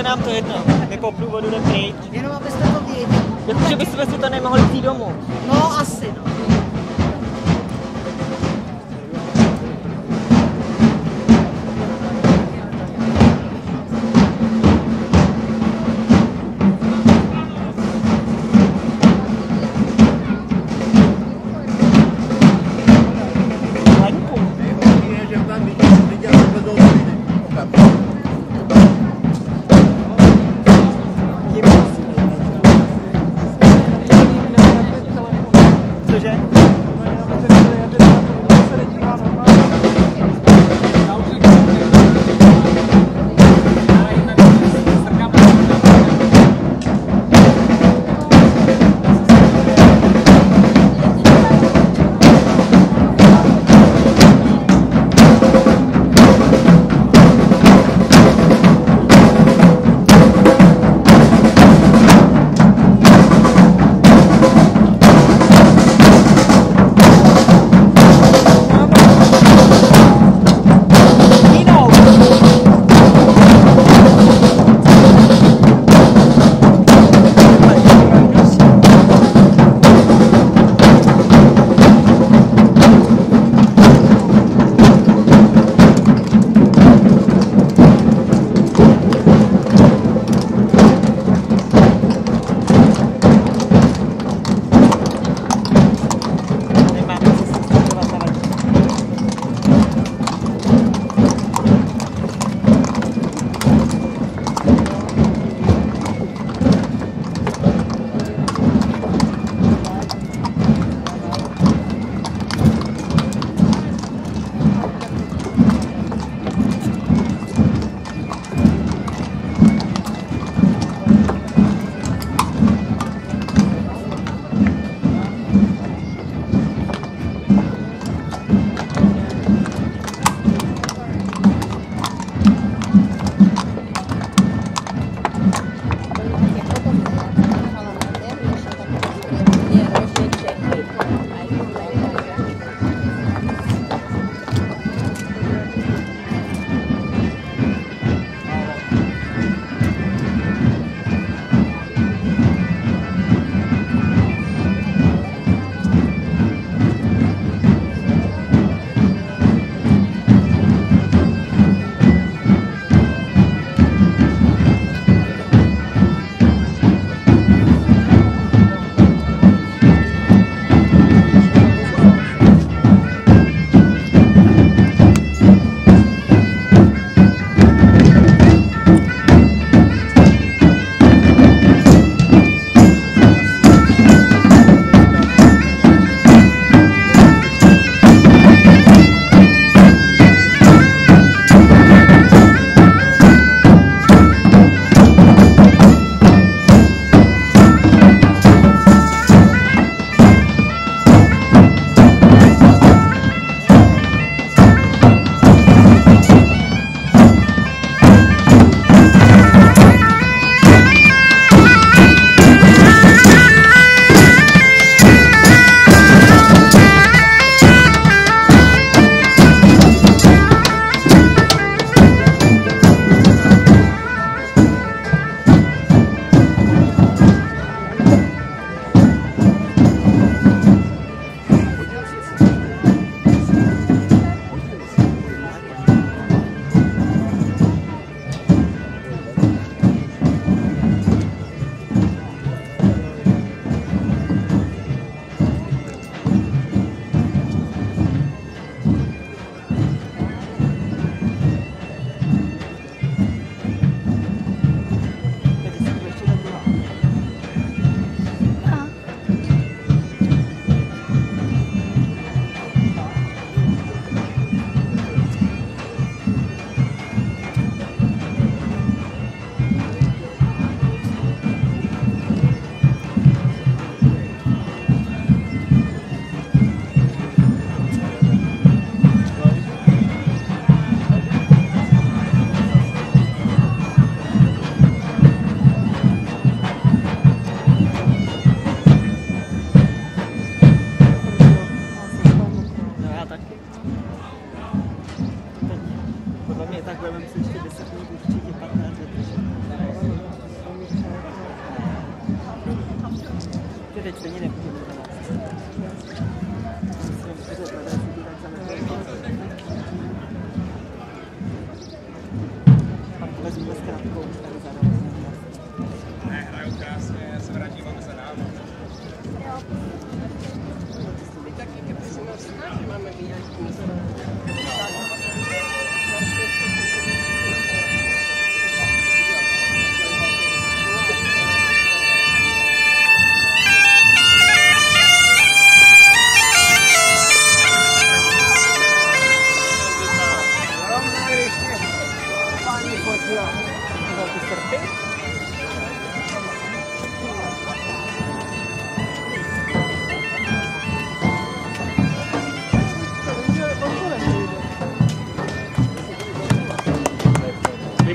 je nám to jedno. My poplu vodu jdeme pryč. Jenom abyste to věděli. Jakože bychom si to nemohli vzít domů. No asi no. Podle mě tak budeme si ještě 10 minut určitě 15 let.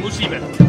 Musíme.